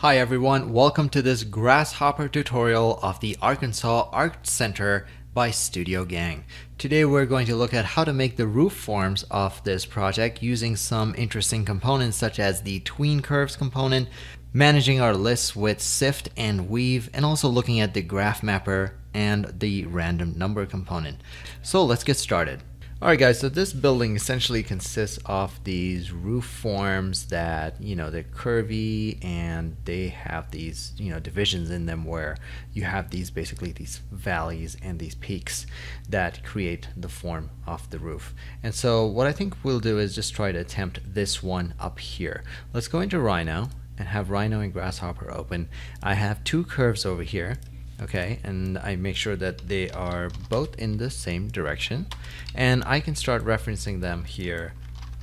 Hi everyone, welcome to this Grasshopper tutorial of the Arkansas Art Center by Studio Gang. Today we're going to look at how to make the roof forms of this project using some interesting components such as the tween curves component, managing our lists with Sift and Weave, and also looking at the Graph Mapper and the random number component. So let's get started. Alright guys, so this building essentially consists of these roof forms that, they're curvy and they have these, divisions in them where you have these, basically these valleys and these peaks that create the form of the roof. And so what I think we'll do is just try to attempt this one up here. Let's go into Rhino and have Rhino and Grasshopper open. I have two curves over here. Okay, and I make sure that they are both in the same direction, and I can start referencing them here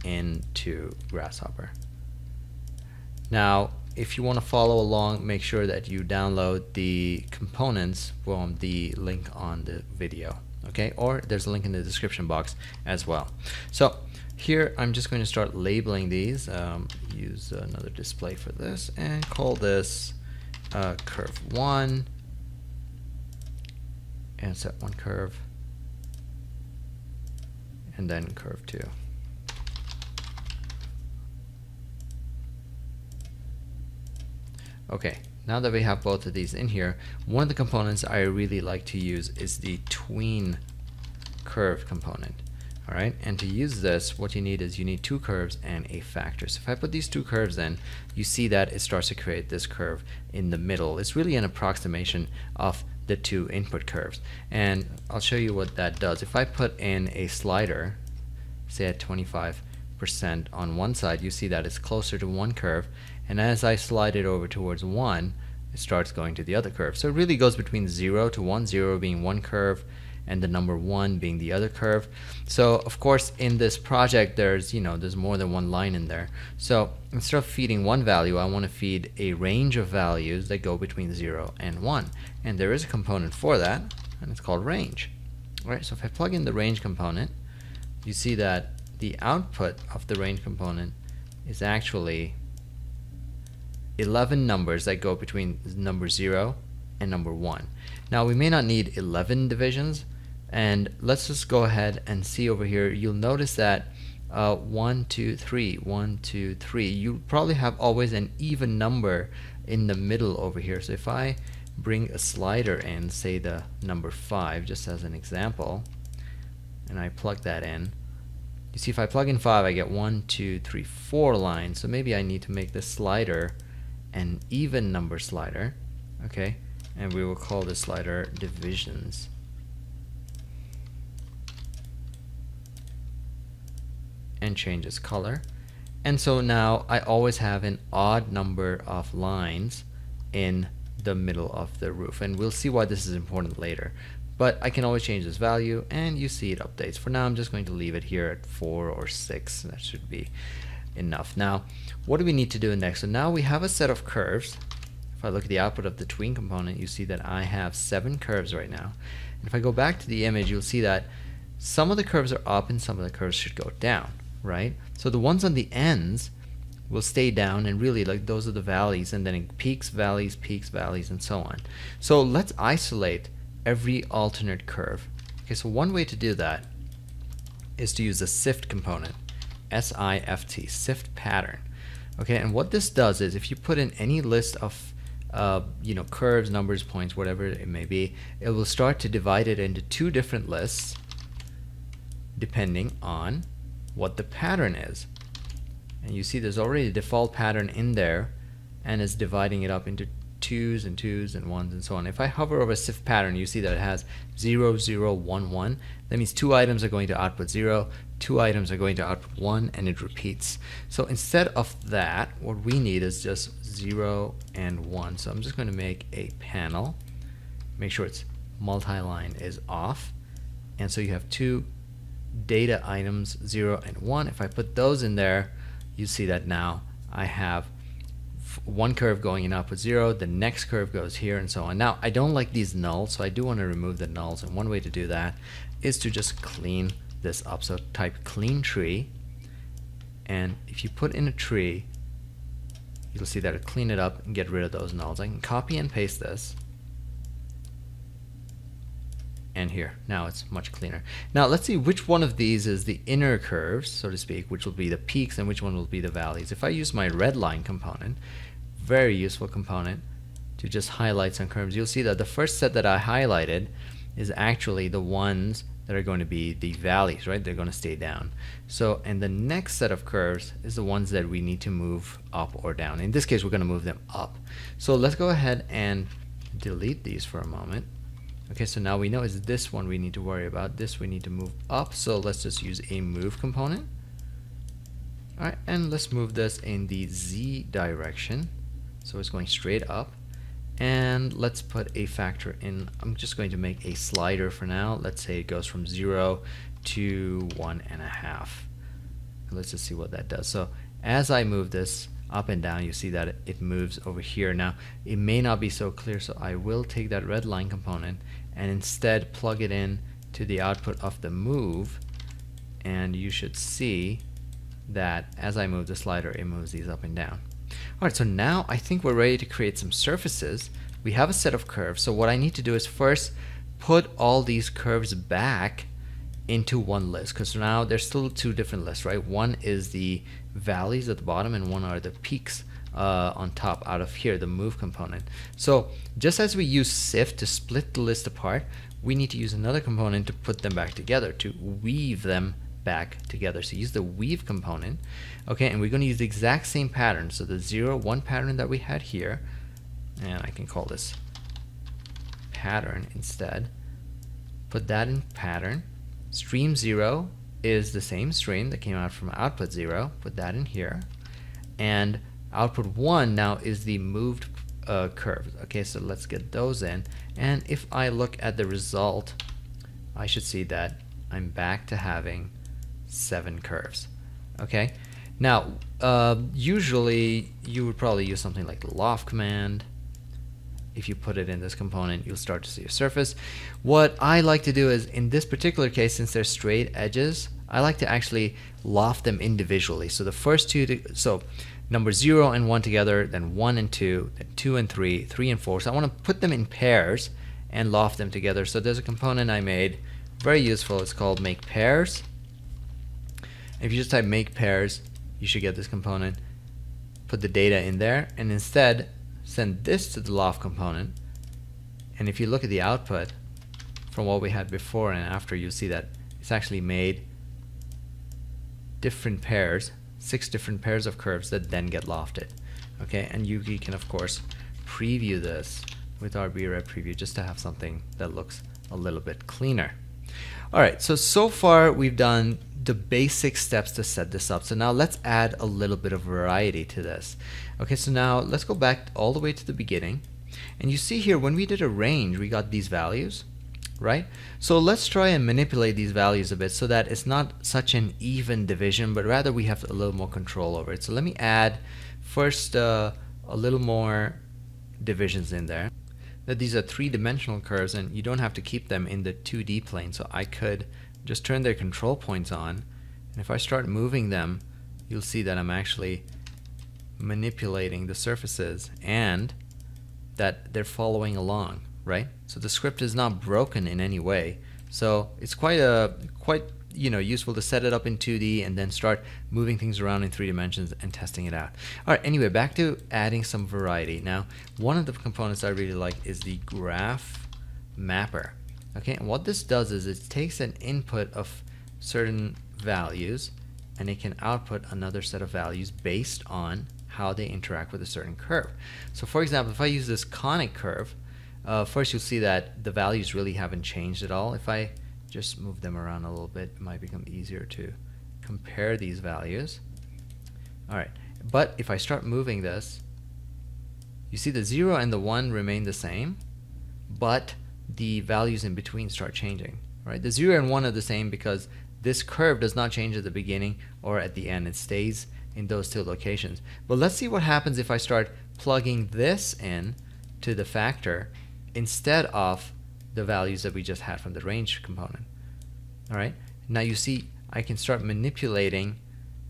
into Grasshopper. Now, if you want to follow along, make sure that you download the components from the link on the video, okay? Or there's a link in the description box as well. So here, I'm just going to start labeling these, use another display for this, and call this curve one, and set one curve, and then curve two. Okay, now that we have both of these in here, one of the components I really like to use is the tween curve component. All right, and to use this, what you need is you need two curves and a factor. So if I put these two curves in, you see that it starts to create this curve in the middle. It's really an approximation of the two input curves. And I'll show you what that does. If I put in a slider, say at 25% on one side, you see that it's closer to one curve. And as I slide it over towards one, it starts going to the other curve. So it really goes between 0 to 1, 0 being one curve, and the number one being the other curve. So of course in this project there's there's more than one line in there. So instead of feeding one value, I want to feed a range of values that go between 0 and 1. And there is a component for that, and it's called range. All right, so if I plug in the range component, you see that the output of the range component is actually 11 numbers that go between number 0 and number 1. Now we may not need 11 divisions, and let's just go ahead and see over here. You'll notice that 1, 2, 3, 1, 2, 3. You probably have always an even number in the middle over here. So if I bring a slider in, say the number 5, just as an example, and I plug that in, you see if I plug in 5, I get 1, 2, 3, 4 lines. So maybe I need to make this slider an even number slider, okay? And we will call this slider divisions. And change its color. And so now I always have an odd number of lines in the middle of the roof. And we'll see why this is important later. But I can always change this value, and you see it updates. For now, I'm just going to leave it here at 4 or 6. That should be enough. Now, what do we need to do next? So now we have a set of curves. If I look at the output of the tween component, you see that I have 7 curves right now. And if I go back to the image, you'll see that some of the curves are up and some of the curves should go down, right? So the ones on the ends will stay down, and really like those are the valleys, and then it peaks, valleys, and so on. So let's isolate every alternate curve. Okay, so one way to do that is to use the Sift component, S-I-F-T, Sift pattern. Okay, and what this does is if you put in any list of curves, numbers, points, whatever it may be, it will start to divide it into two different lists depending on what the pattern is. And you see there's already a default pattern in there, and it's dividing it up into 2s and 2s and 1s and so on. If I hover over Sift pattern, you see that it has 0, 0, 1, 1. That means 2 items are going to output 0, 2 items are going to output 1, and it repeats. So instead of that, what we need is just 0 and 1. So I'm just going to make a panel, make sure it's multi-line is off, and so you have 2 data items, 0 and 1. If I put those in there, you see that now I have one curve going in output 0, the next curve goes here, and so on. Now I don't like these nulls, so I do want to remove the nulls, and one way to do that is to just clean this up. So type clean tree, and if you put in a tree, you'll see that it'll clean it up and get rid of those nulls. I can copy and paste this. And here. Now it's much cleaner. Now let's see which one of these is the inner curves, so to speak, which will be the peaks and which one will be the valleys. If I use my red line component, very useful component, to just highlight some curves, you'll see that the first set that I highlighted is actually the ones that are going to be the valleys, right? They're going to stay down. So, and the next set of curves is the ones that we need to move up or down. In this case, we're going to move them up. So let's go ahead and delete these for a moment. Okay, so now we know it's this one we need to worry about. This we need to move up. So let's just use a move component. All right, and let's move this in the Z direction. So it's going straight up. And let's put a factor in. I'm just going to make a slider for now. Let's say it goes from 0 to 1.5. Let's just see what that does. So as I move this up and down, you see that it moves over here. Now it may not be so clear, so I will take that red line component and instead plug it in to the output of the move, and you should see that as I move the slider, it moves these up and down. Alright, so now I think we're ready to create some surfaces. We have a set of curves, so what I need to do is first put all these curves back into one list, because now there's still two different lists, right? One is the valleys at the bottom and one are the peaks on top out of here, the move component. So just as we use Sift to split the list apart, we need to use another component to put them back together, to weave them back together. So use the weave component, okay, and we're going to use the exact same pattern. So the 0, 1 pattern that we had here, and I can call this pattern instead. Put that in pattern. Stream 0 is the same stream that came out from output 0. Put that in here. And output 1 now is the moved curve. Okay, so let's get those in. And if I look at the result, I should see that I'm back to having 7 curves. Okay, now usually you would probably use something like the loft command. If you put it in this component, you'll start to see a surface. What I like to do is, in this particular case, since they're straight edges, I like to actually loft them individually. So the first two, so number 0 and 1 together, then 1 and 2, then 2 and 3, 3 and 4. So I want to put them in pairs and loft them together. So there's a component I made, very useful. It's called make pairs. If you just type make pairs, you should get this component. Put the data in there, and instead send this to the loft component, and if you look at the output from what we had before and after, you'll see that it's actually made different pairs, 6 different pairs of curves that then get lofted. Okay, and you can of course preview this with our BREP preview just to have something that looks a little bit cleaner. Alright, so far we've done the basic steps to set this up. So now let's add a little bit of variety to this. Okay, so now let's go back all the way to the beginning, and you see here when we did a range, we got these values, right? So let's try and manipulate these values a bit so that it's not such an even division, but rather we have a little more control over it. So let me add first a little more divisions in there. That these are 3-dimensional curves, and you don't have to keep them in the 2D plane. So I could just turn their control points on, and if I start moving them, you'll see that I'm actually manipulating the surfaces and that they're following along, right? So the script is not broken in any way, so it's quite useful to set it up in 2D and then start moving things around in 3 dimensions and testing it out. Alright, anyway, back to adding some variety. Now one of the components I really like is the Graph Mapper. Okay, and what this does is it takes an input of certain values and it can output another set of values based on how they interact with a certain curve. So for example, if I use this conic curve, first you'll see that the values really haven't changed at all. If I just move them around a little bit, it might become easier to compare these values. Alright, but if I start moving this, you see the 0 and the 1 remain the same, but the values in between start changing, right? The 0 and 1 are the same because this curve does not change at the beginning or at the end. It stays in those two locations. But let's see what happens if I start plugging this in to the factor instead of the values that we just had from the range component. All right, now you see I can start manipulating,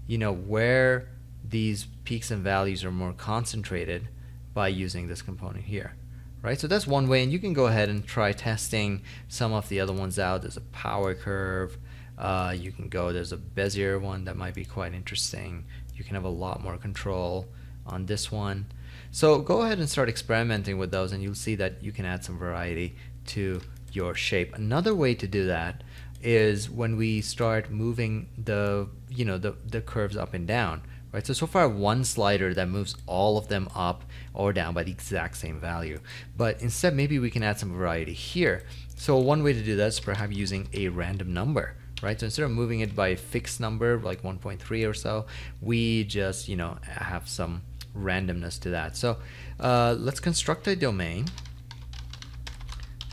where these peaks and valleys are more concentrated by using this component here, right? So that's one way, and you can go ahead and try testing some of the other ones out. There's a power curve, you can go, there's a Bezier one that might be quite interesting. You can have a lot more control on this one. So go ahead and start experimenting with those, and you'll see that you can add some variety to your shape. Another way to do that is when we start moving the, you know, the curves up and down, right? So far one slider that moves all of them up or down by the exact same value, but instead maybe we can add some variety here. So one way to do that is perhaps using a random number, right? So instead of moving it by a fixed number like 1.3 or so, we just, you know, have some randomness to that. So let's construct a domain.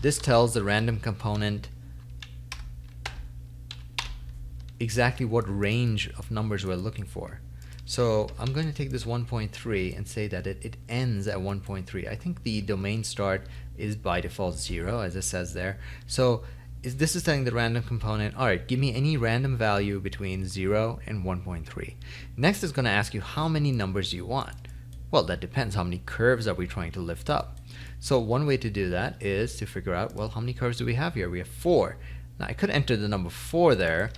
This tells the random component exactly what range of numbers we're looking for. So I'm going to take this 1.3 and say that it ends at 1.3. I think the domain start is by default 0, as it says there. So this is telling the random component, all right, give me any random value between 0 and 1.3. Next is going to ask you how many numbers you want. Well, that depends. How many curves are we trying to lift up? So one way to do that is to figure out, well, how many curves do we have here? We have 4. Now I could enter the number 4 there,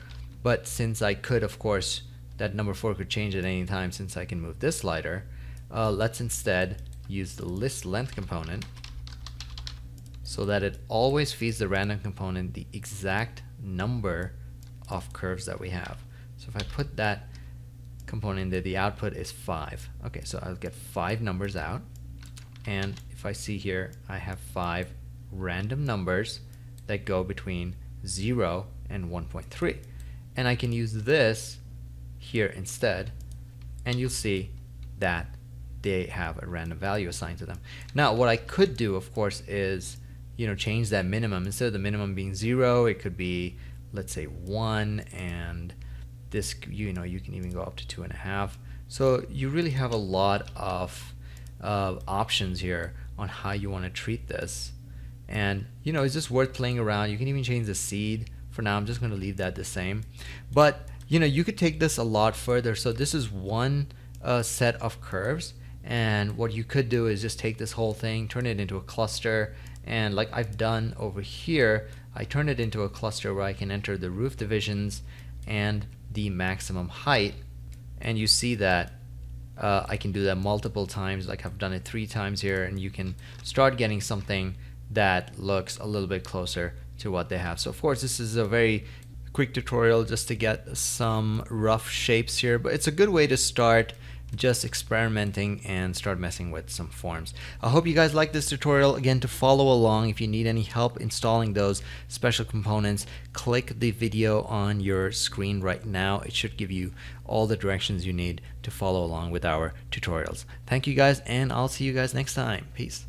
but since I could, of course, that number 4 could change at any time since I can move this slider, let's instead use the list length component so that it always feeds the random component the exact number of curves that we have. So if I put that component there, the output is 5. Okay, so I'll get 5 numbers out, and if I see here, I have 5 random numbers that go between 0 and 1.3, and I can use this here instead, and you'll see that they have a random value assigned to them. Now what I could do, of course, is, you know, change that minimum. Instead of the minimum being 0, it could be, let's say, 1, and this, you know, you can even go up to 2.5. So you really have a lot of options here on how you want to treat this, and, you know, it's just worth playing around. You can even change the seed. For now, I'm just going to leave that the same, but, you know, you could take this a lot further. So this is one set of curves, and what you could do is just take this whole thing, turn it into a cluster, and like I've done over here, I turn it into a cluster where I can enter the roof divisions and the maximum height, and you see that I can do that multiple times. Like I've done it 3 times here, and you can start getting something that looks a little bit closer to what they have. So of course this is a very quick tutorial just to get some rough shapes here, but it's a good way to start just experimenting and start messing with some forms. I hope you guys like this tutorial. Again, to follow along, if you need any help installing those special components, click the video on your screen right now. It should give you all the directions you need to follow along with our tutorials. Thank you guys, and I'll see you guys next time. Peace.